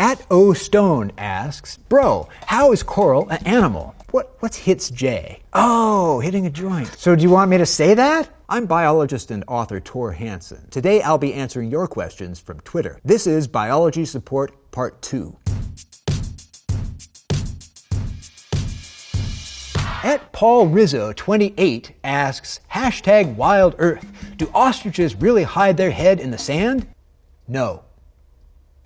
At O Stone asks, bro, how is coral an animal? What's hits J? Oh, hitting a joint. So do you want me to say that? I'm biologist and author Tor Hansen. Today I'll be answering your questions from Twitter. This is Biology Support Part 2. At Paul Rizzo 28 asks, hashtag Wild Earth, do ostriches really hide their head in the sand? No,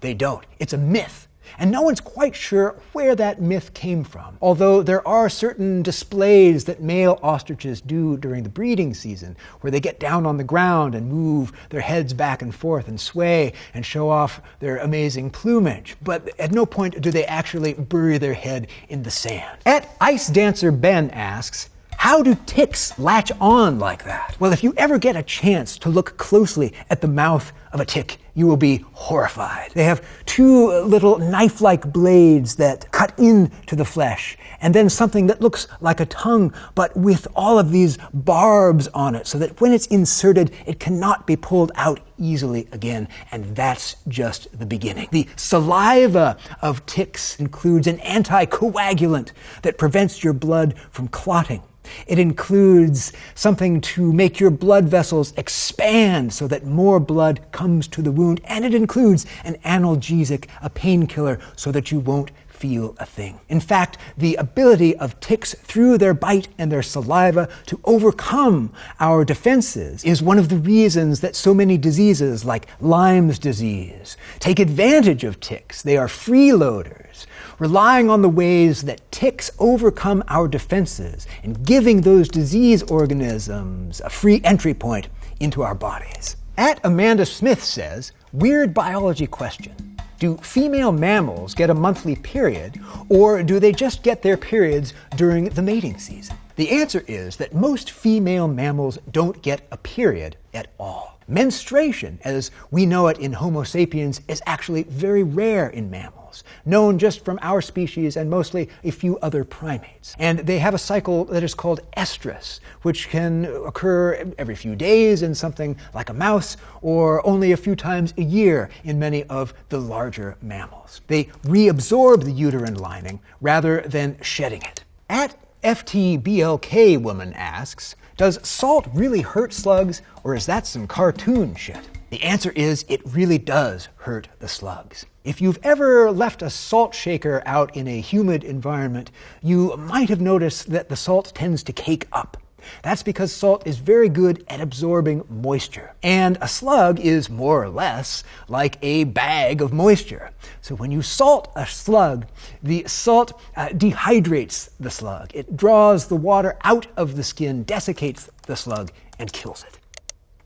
they don't. It's a myth. And no one's quite sure where that myth came from, although there are certain displays that male ostriches do during the breeding season, where they get down on the ground and move their heads back and forth and sway and show off their amazing plumage. But at no point do they actually bury their head in the sand. At Ice Dancer Ben asks, how do ticks latch on like that? Well, if you ever get a chance to look closely at the mouth of a tick, you will be horrified. They have two little knife-like blades that cut into the flesh, and then something that looks like a tongue, but with all of these barbs on it, so that when it's inserted, it cannot be pulled out easily again, and that's just the beginning. The saliva of ticks includes an anticoagulant that prevents your blood from clotting. It includes something to make your blood vessels expand so that more blood comes to the wound, and it includes an analgesic, a painkiller, so that you won't feel a thing. In fact, the ability of ticks through their bite and their saliva to overcome our defenses is one of the reasons that so many diseases like Lyme's disease take advantage of ticks. They are freeloaders, relying on the ways that ticks overcome our defenses and giving those disease organisms a free entry point into our bodies. At Amanda Smith says, weird biology question. Do female mammals get a monthly period, or do they just get their periods during the mating season? The answer is that most female mammals don't get a period at all. Menstruation, as we know it in Homo sapiens, is actually very rare in mammals, known just from our species and mostly a few other primates. And they have a cycle that is called estrus, which can occur every few days in something like a mouse, or only a few times a year in many of the larger mammals. They reabsorb the uterine lining rather than shedding it. At FTBLK woman asks, does salt really hurt slugs, or is that some cartoon shit? The answer is it really does hurt the slugs. If you've ever left a salt shaker out in a humid environment, you might have noticed that the salt tends to cake up. That's because salt is very good at absorbing moisture. And a slug is more or less like a bag of moisture. So when you salt a slug, the salt dehydrates the slug. It draws the water out of the skin, desiccates the slug, and kills it.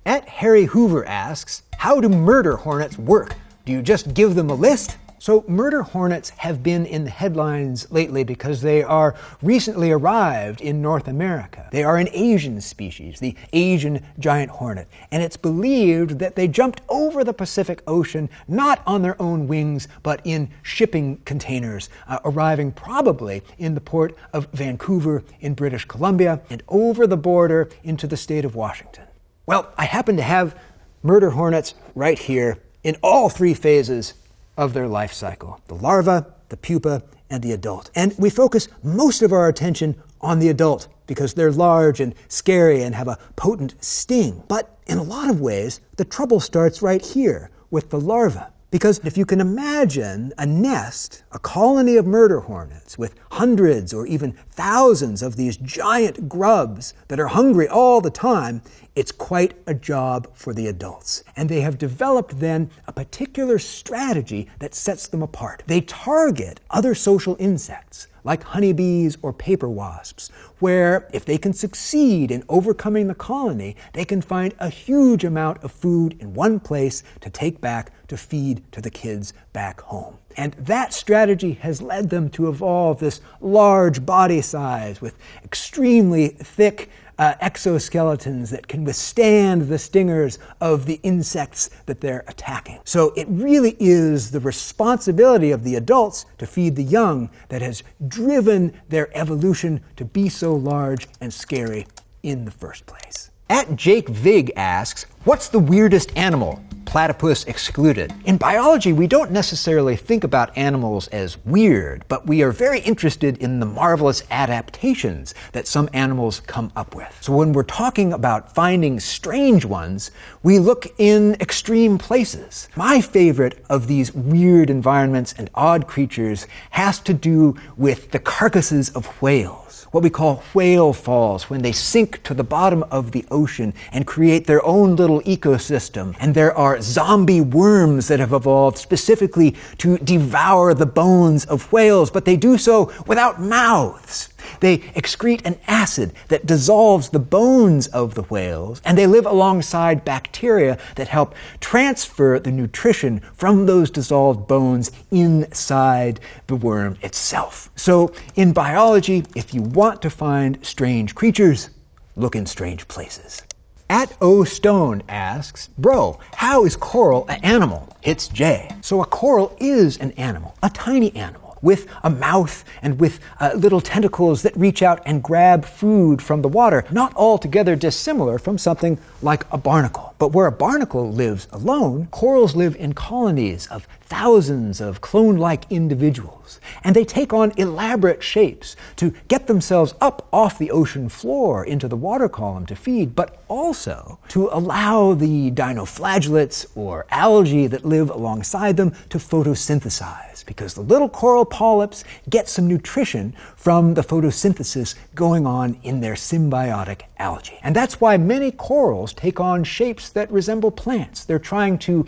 At Harry Hoover asks, how do murder hornets work? Do you just give them a list? So murder hornets have been in the headlines lately because they are recently arrived in North America. They are an Asian species, the Asian giant hornet, and it's believed that they jumped over the Pacific Ocean not on their own wings, but in shipping containers, arriving probably in the port of Vancouver in British Columbia and over the border into the state of Washington. Well, I happen to have murder hornets right here in all three phases of their life cycle: the larva, the pupa, and the adult. And we focus most of our attention on the adult because they're large and scary and have a potent sting. But in a lot of ways, the trouble starts right here with the larva. Because if you can imagine a nest, a colony of murder hornets with hundreds or even thousands of these giant grubs that are hungry all the time, it's quite a job for the adults. And they have developed then a particular strategy that sets them apart. They target other social insects, like honeybees or paper wasps, where if they can succeed in overcoming the colony, they can find a huge amount of food in one place to take back to feed to the kids back home. And that strategy has led them to evolve this large body size with extremely thick exoskeletons that can withstand the stingers of the insects that they're attacking. So it really is the responsibility of the adults to feed the young that has driven their evolution to be so large and scary in the first place. At Jake Vig asks, what's the weirdest animal? platypus excluded. In biology, we don't necessarily think about animals as weird, but we are very interested in the marvelous adaptations that some animals come up with. So when we're talking about finding strange ones, we look in extreme places. My favorite of these weird environments and odd creatures has to do with the carcasses of whales, what we call whale falls, when they sink to the bottom of the ocean and create their own little ecosystem. And there are zombie worms that have evolved specifically to devour the bones of whales, but they do so without mouths. They excrete an acid that dissolves the bones of the whales, and they live alongside bacteria that help transfer the nutrition from those dissolved bones inside the worm itself. So in biology, if you want to find strange creatures, look in strange places. At O Stone asks, bro, how is coral an animal? It's J. So a coral is an animal, a tiny animal, with a mouth and with little tentacles that reach out and grab food from the water, not altogether dissimilar from something like a barnacle. But where a barnacle lives alone, corals live in colonies of thousands of clone-like individuals, and they take on elaborate shapes to get themselves up off the ocean floor into the water column to feed, but also to allow the dinoflagellates or algae that live alongside them to photosynthesize, because the little coral polyps get some nutrition from the photosynthesis going on in their symbiotic algae. And that's why many corals take on shapes that resemble plants. They're trying to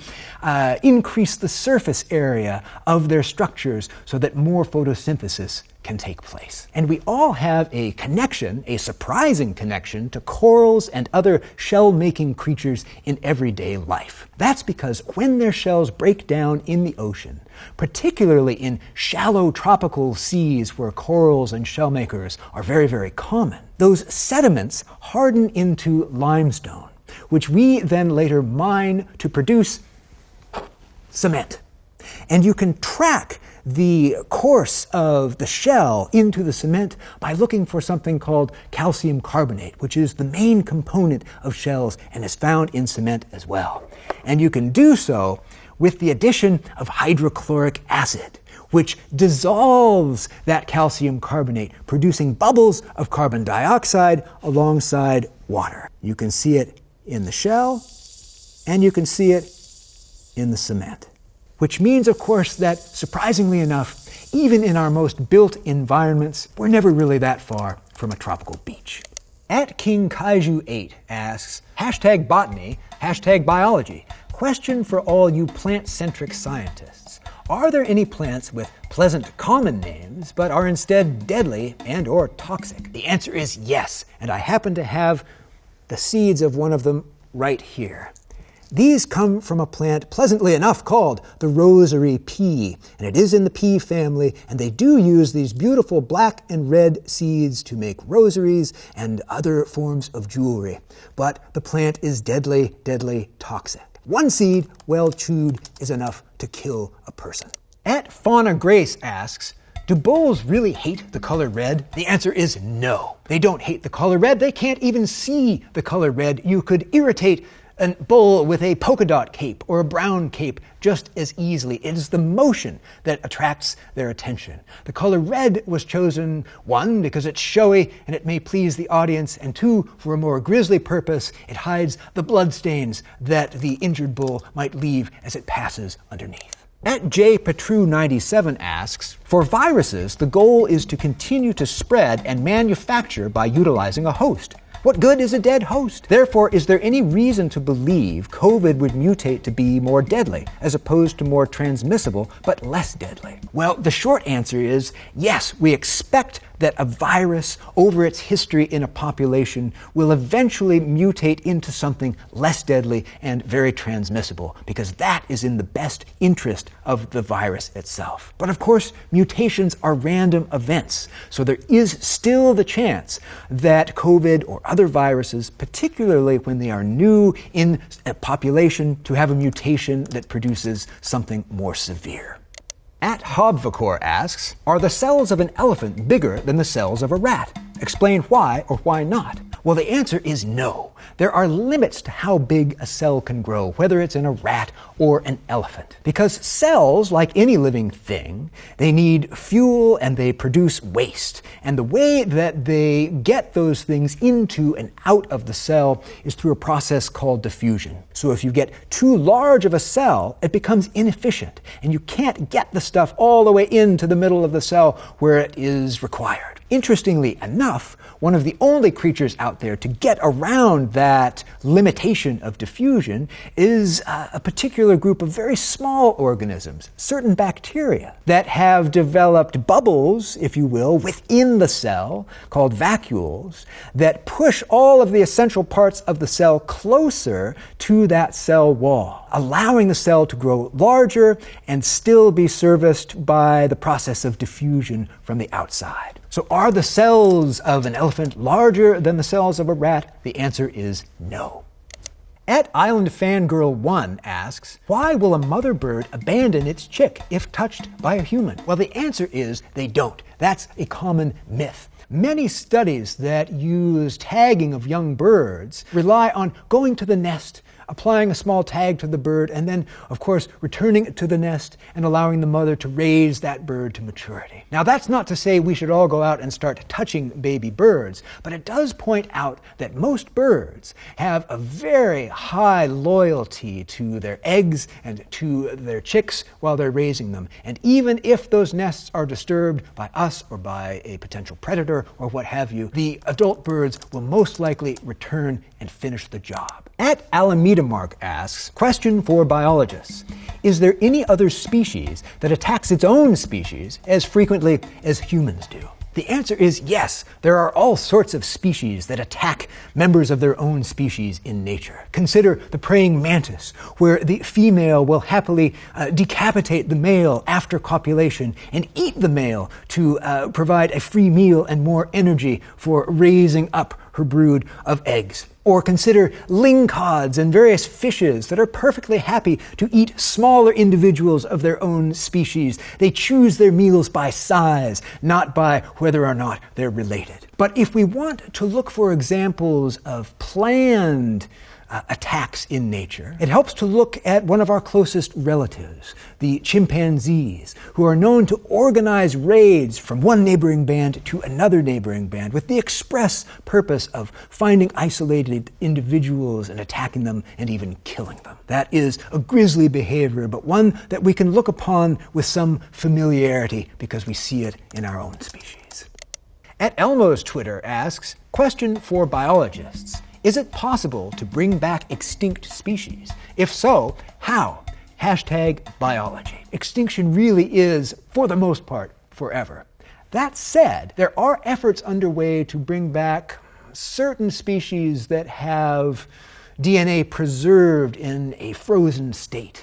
increase the surface area of their structures so that more photosynthesis can take place. And we all have a connection, a surprising connection, to corals and other shell-making creatures in everyday life. That's because when their shells break down in the ocean, particularly in shallow tropical seas where corals and shellmakers are very, very common, those sediments harden into limestone, which we then later mine to produce cement. And you can track the course of the shell into the cement by looking for something called calcium carbonate, which is the main component of shells and is found in cement as well. And you can do so with the addition of hydrochloric acid, which dissolves that calcium carbonate, producing bubbles of carbon dioxide alongside water. You can see it in the shell, and you can see it in the cement. Which means, of course, that, surprisingly enough, even in our most built environments, we're never really that far from a tropical beach. At King Kaiju 8 asks, hashtag botany, hashtag biology. Question for all you plant-centric scientists. Are there any plants with pleasant common names, but are instead deadly and or toxic? The answer is yes, and I happen to have the seeds of one of them right here. These come from a plant, pleasantly enough, called the rosary pea, and it is in the pea family, and they do use these beautiful black and red seeds to make rosaries and other forms of jewelry. But the plant is deadly, deadly toxic. One seed, well chewed, is enough to kill a person. At Fauna Grace asks, do bulls really hate the color red? The answer is no. They don't hate the color red. They can't even see the color red. You could irritate a bull with a polka dot cape or a brown cape just as easily. It is the motion that attracts their attention. The color red was chosen, one, because it's showy and it may please the audience, and two, for a more grisly purpose, it hides the bloodstains that the injured bull might leave as it passes underneath. At jpetru97 asks, for viruses, the goal is to continue to spread and manufacture by utilizing a host. What good is a dead host? Therefore, is there any reason to believe COVID would mutate to be more deadly, as opposed to more transmissible, but less deadly? Well, the short answer is yes, we expect that a virus over its history in a population will eventually mutate into something less deadly and very transmissible, because that is in the best interest of the virus itself. But of course, mutations are random events, so there is still the chance that COVID or other viruses, particularly when they are new in a population, to have a mutation that produces something more severe. At Hobvacor asks, are the cells of an elephant bigger than the cells of a rat? Explain why or why not. Well, the answer is no. There are limits to how big a cell can grow, whether it's in a rat or an elephant. Because cells, like any living thing, they need fuel and they produce waste. And the way that they get those things into and out of the cell is through a process called diffusion. So if you get too large of a cell, it becomes inefficient, and you can't get the stuff all the way into the middle of the cell where it is required. Interestingly enough, one of the only creatures out there to get around that limitation of diffusion is a particular group of very small organisms, certain bacteria, that have developed bubbles, if you will, within the cell, called vacuoles, that push all of the essential parts of the cell closer to that cell wall, allowing the cell to grow larger and still be serviced by the process of diffusion from the outside. So are the cells of an elephant larger than the cells of a rat? The answer is no. @IslandFangirl1 asks, why will a mother bird abandon its chick if touched by a human? Well, the answer is they don't. That's a common myth. Many studies that use tagging of young birds rely on going to the nest, applying a small tag to the bird, and then, of course, returning it to the nest and allowing the mother to raise that bird to maturity. Now, that's not to say we should all go out and start touching baby birds, but it does point out that most birds have a very high loyalty to their eggs and to their chicks while they're raising them. And even if those nests are disturbed by us or by a potential predator or what have you, the adult birds will most likely return and finish the job. @AlamitaMark asks, question for biologists. Is there any other species that attacks its own species as frequently as humans do? The answer is yes. There are all sorts of species that attack members of their own species in nature. Consider the praying mantis, where the female will happily decapitate the male after copulation and eat the male to provide a free meal and more energy for raising up her brood of eggs. Or consider lingcods and various fishes that are perfectly happy to eat smaller individuals of their own species. They choose their meals by size, not by whether or not they're related. But if we want to look for examples of planned attacks in nature, it helps to look at one of our closest relatives, the chimpanzees, who are known to organize raids from one neighboring band to another neighboring band with the express purpose of finding isolated individuals and attacking them and even killing them. That is a grisly behavior, but one that we can look upon with some familiarity because we see it in our own species. @ElmosTwitter asks, question for biologists. Is it possible to bring back extinct species? If so, how? #biology. Extinction really is, for the most part, forever. That said, there are efforts underway to bring back certain species that have DNA preserved in a frozen state.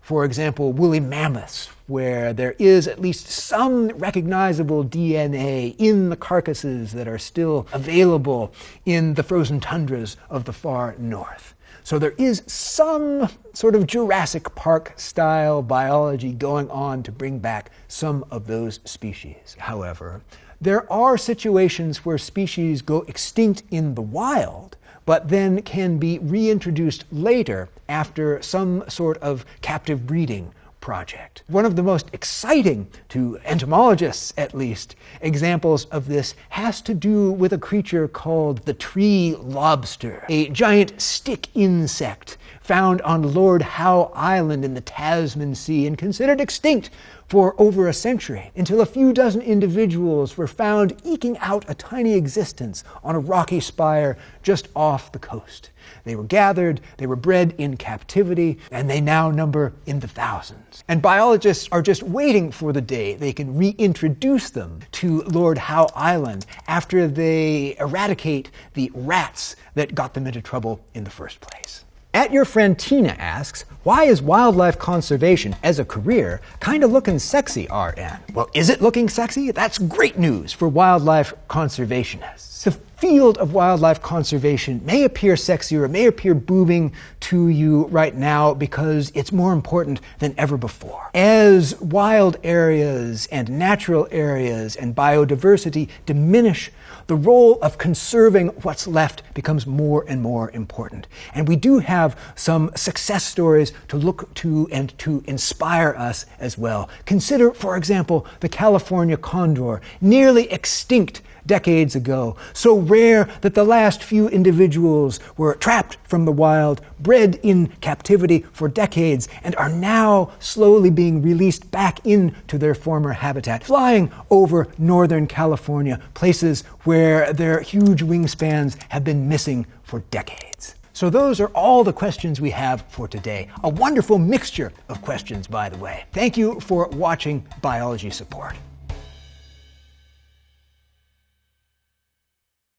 For example, woolly mammoths, where there is at least some recognizable DNA in the carcasses that are still available in the frozen tundras of the far north. So there is some sort of Jurassic Park-style biology going on to bring back some of those species. However, there are situations where species go extinct in the wild, but then can be reintroduced later after some sort of captive breeding project. One of the most exciting, to entomologists at least, examples of this has to do with a creature called the tree lobster, a giant stick insect found on Lord Howe Island in the Tasman Sea and considered extinct for over a century, until a few dozen individuals were found eking out a tiny existence on a rocky spire just off the coast. They were gathered, they were bred in captivity, and they now number in the thousands. And biologists are just waiting for the day they can reintroduce them to Lord Howe Island after they eradicate the rats that got them into trouble in the first place. @YourFriendTina asks, why is wildlife conservation as a career kinda looking sexy, RN? Well, is it looking sexy? That's great news for wildlife conservationists. The field of wildlife conservation may appear sexy or may appear booming to you right now because it's more important than ever before. As wild areas and natural areas and biodiversity diminish, the role of conserving what's left becomes more and more important. And we do have some success stories to look to and to inspire us as well. Consider, for example, the California condor, nearly extinct decades ago, so rare that the last few individuals were trapped from the wild, bred in captivity for decades, and are now slowly being released back into their former habitat, flying over northern California, places where their huge wingspans have been missing for decades. So those are all the questions we have for today. A wonderful mixture of questions, by the way. Thank you for watching Biology Support.